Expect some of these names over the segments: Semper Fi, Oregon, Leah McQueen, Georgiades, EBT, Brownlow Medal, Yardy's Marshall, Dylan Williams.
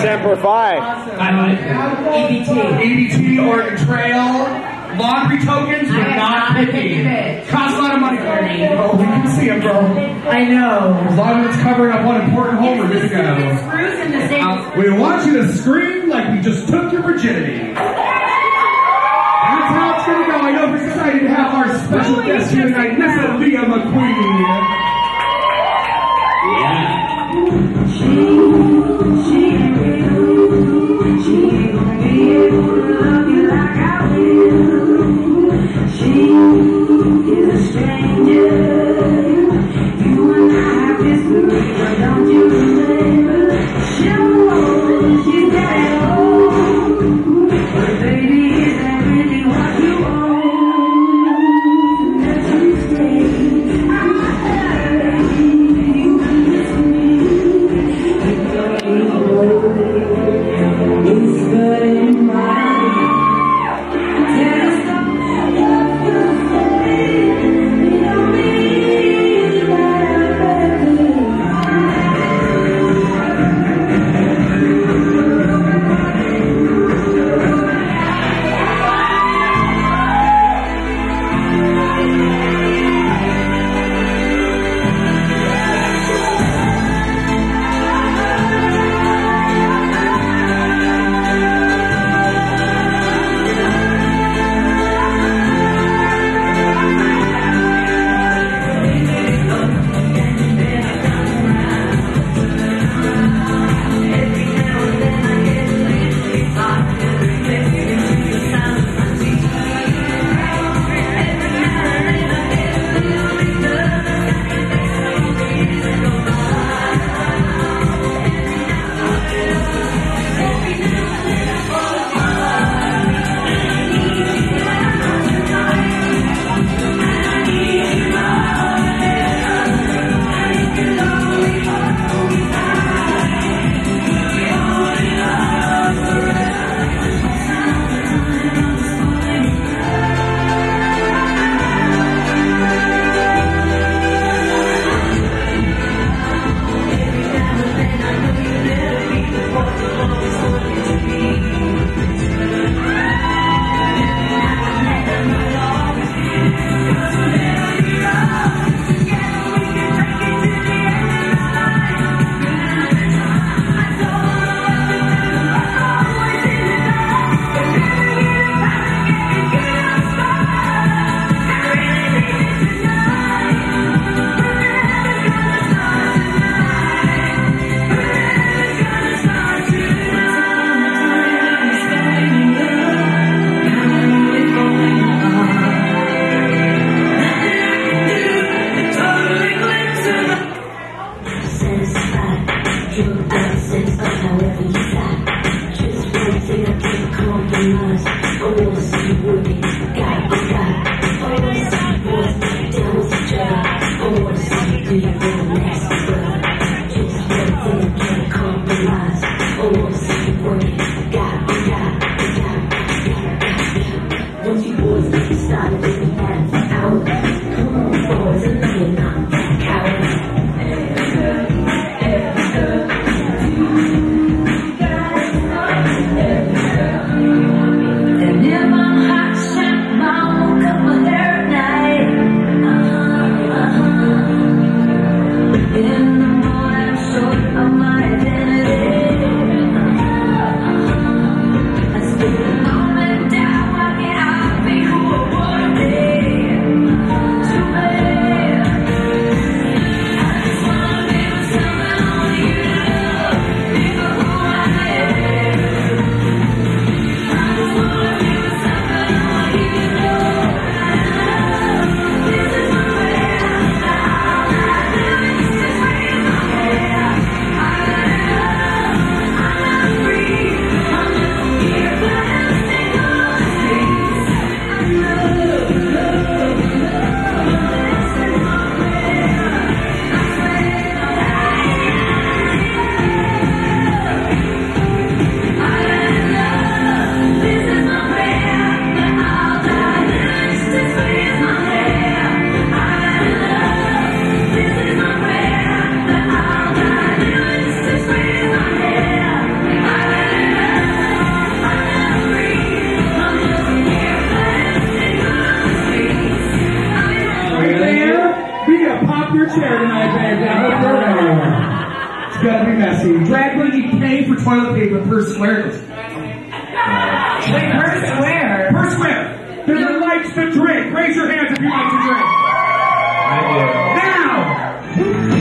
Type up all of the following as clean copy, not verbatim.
Semper Fi. Awesome. I like that. EBT, Oregon Trail, laundry tokens, but not picky. Cost a lot of money. Oh, we can see them, bro. I know. As long as it's covered up on important home, we're good to go. We want you to scream like we just took your virginity. That's how it's gonna go. I know we're excited to have our special guest here tonight, Miss Leah McQueen. very messy. Drag queen, you pay for toilet paper per square. Wait, per square? Per square. Who likes to drink? Raise your hands if you like to drink. Now!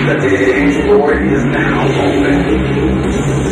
The big door is now open.